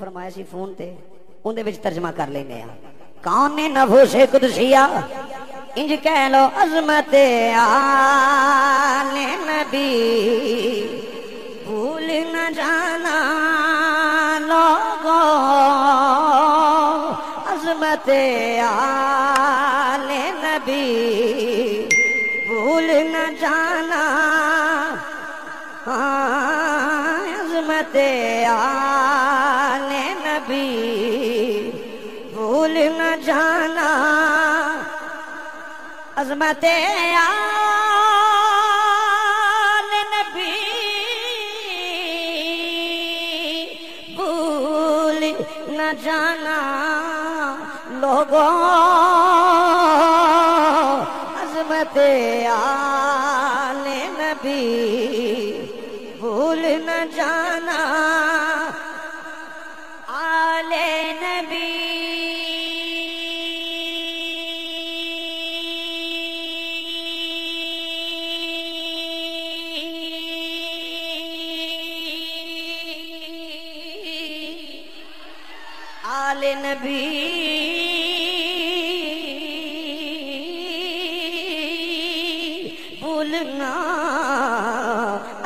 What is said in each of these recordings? फरमाया सी फोन ते उंदे विच तर्जमा कर लेने काने नफुसे कुदसिया इंज कह लो अजमत आले नबी भूल न जाना लोगो अजमत आले नबी भूल न जाना अजमत आले नबी भूल न जाना अजमत आले नबी भूल न जाना लोगों अजमत आले नबी भूल न जाना आले नबी आले नबी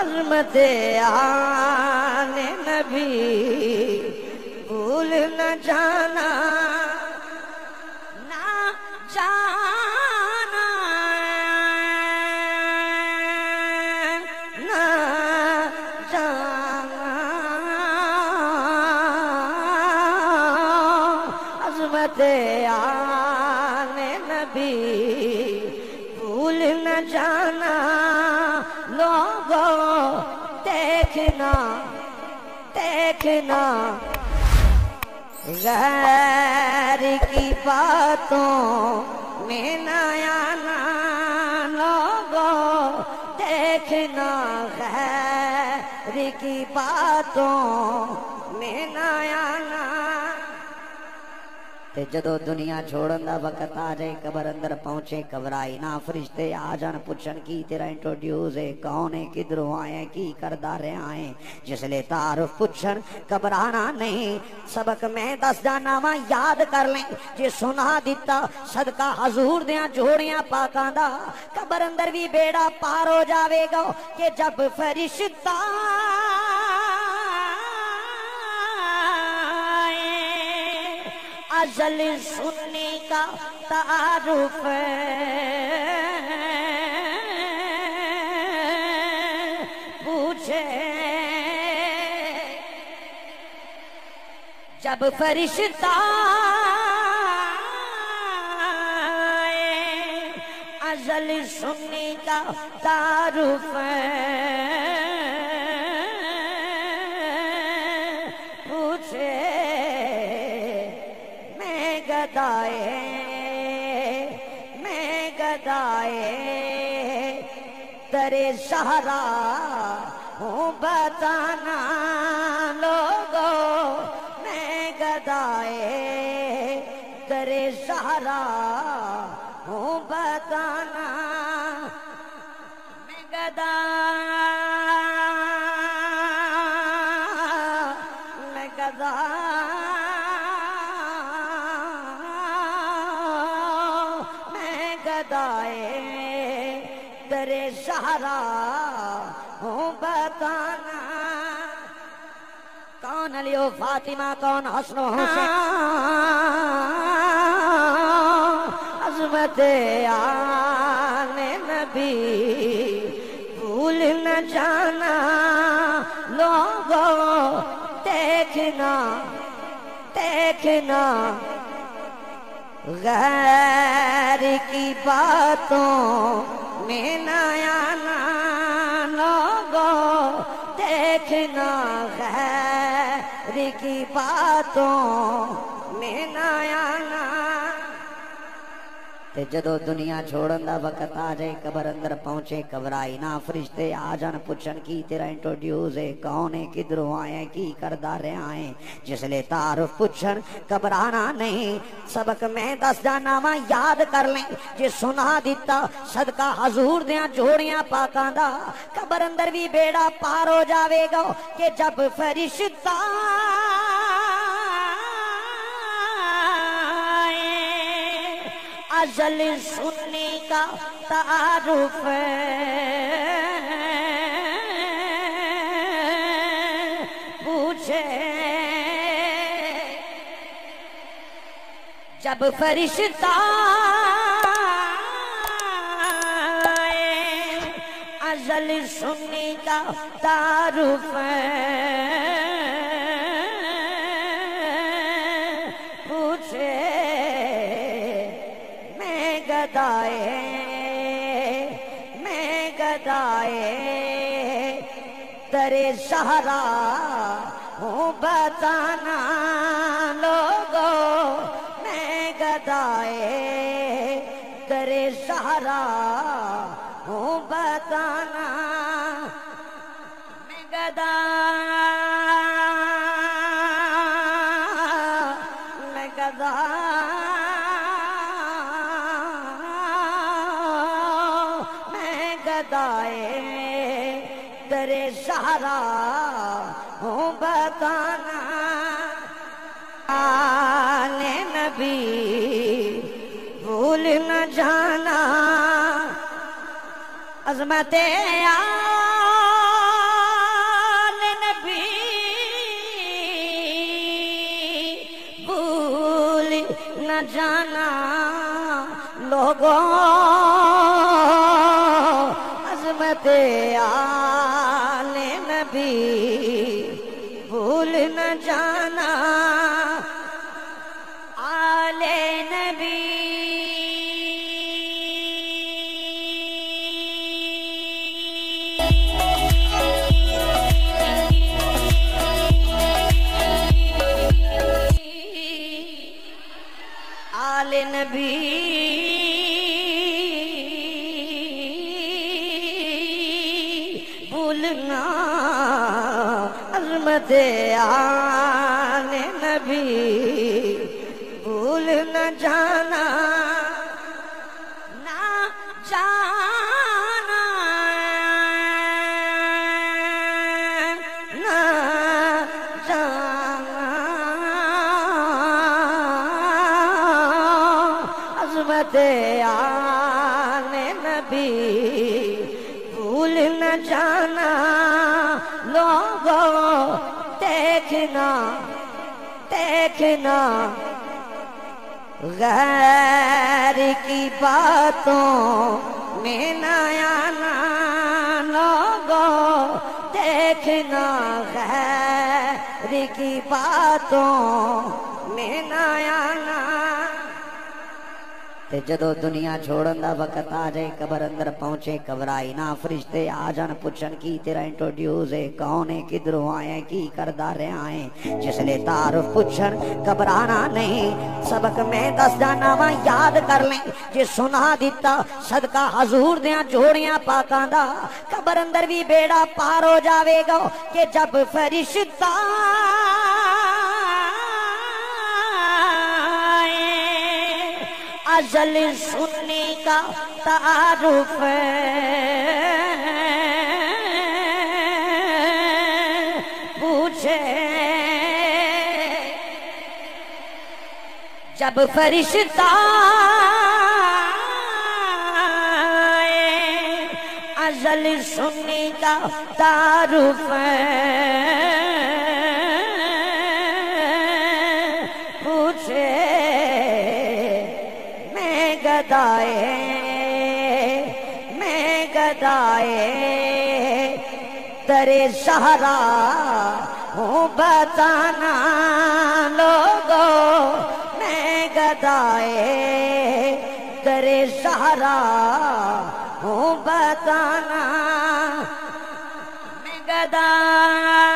अज़मत आले नबी भूल न जाना ना जाना ना जाना अज़मत आले नबी भूल न जाना लोगो देखना देखना गैर की बातों में ना आना लोगो देखना गैर की बातों में ना आना ते जदों दुनिया छोड़न दा वक्त आ जाए कबर अंदर पहुंचे घबराई ना फरिश्ते आ जान पुछन की तेरा इंट्रोड्यूस है कौन है किधरों आए की करदा रहे आए जिसले तारुफ पुछन घबराना नहीं सबक में दस जाना वा याद कर लें जे सुना दिता सदका हजूर दिया जोड़ियां पाकां दा कबर अंदर भी बेड़ा पार हो जावेगा कि जब फरिश्ता अजल सुनने का तारुफ पूछे जब फरिश्ता अजल सुनने का तारुफ पूछे मैं गदाए तेरे सहारा हूँ बताना लोगो मैं गदाए तेरे सहारा हूँ बताना मैं गदा मैं गदा तेरे सहारा हूँ बताना कौन अली ओ फातिमा कौन हसन ओ हुसैन अज़मत आले नबी भूल न जाना लोगो देखना देखना गैर की बातों में ना आना लोगो देखना गैर की बातों में ना आना ते जदों दुनिया छोड़न दा वक्त आ जाए कबर अंदर पहुंचे घबराई ना फरिश्ते आ जान पुछन की तेरा इंट्रोड्यूस है कौन है किधरों आए की करदा रहे आए जिसले तारुफ पुछन घबराना नहीं सबक में दस जाना वा याद कर लें जे सुना दिता सदका हजूर दिया जोड़ियां पाकां दा कबर अंदर भी बेड़ा पार हो जावेगा कि जब फरिश्ता गजल सुनने का तारुफ पूछे। जब फरिश्ता गजल सुनने का तारुफ पूछे, मैं गदाए तेरे सहारा हूँ बताना लोगो, मैं गदाए तेरे सहारा हूँ बताना। मैं गदा तेरे सहारा हूँ बताना। आले नबी भूल न जाना, अजमते आले नबी भूल न जाना लोगों, आले नबी भूल न जाना। आले नबी आले नबी अज़मते आले नबी भूल न जाना, ना जाना, ना जाना। अज़मते आले नबी भूल न जाना लोगो, देखना देखना गैर की बातों में ना आना लोगो, देखना गैर की बातों में ना आना। ते जदों दुनिया छोड़न दा वक्त आ जाए, कबर अंदर पहुंचे घबराई ना, फरिश्ते आ जान पुछन की तेरा इंट्रोड्यूस है, कौन है, किधरों आए, की करदा रहे आए, जिसने तारुफ पुछन घबराना नहीं, सबक में दस जाना वा याद कर लें, जे सुना दिता सदका हजूर दिया जोड़ियां पाकां दा। कबर अंदर भी बेड़ा पार हो जावेगा कि जब फरिश्ता गजल सुनने का तारुफ पूछे। जब फरिश्ता गजल सुनने का तारुफ पूछे, मैं गदाए तेरे सहारा हूँ बताना लोगो, मैं गदाए तेरे सहारा हूँ बताना। मैं गदा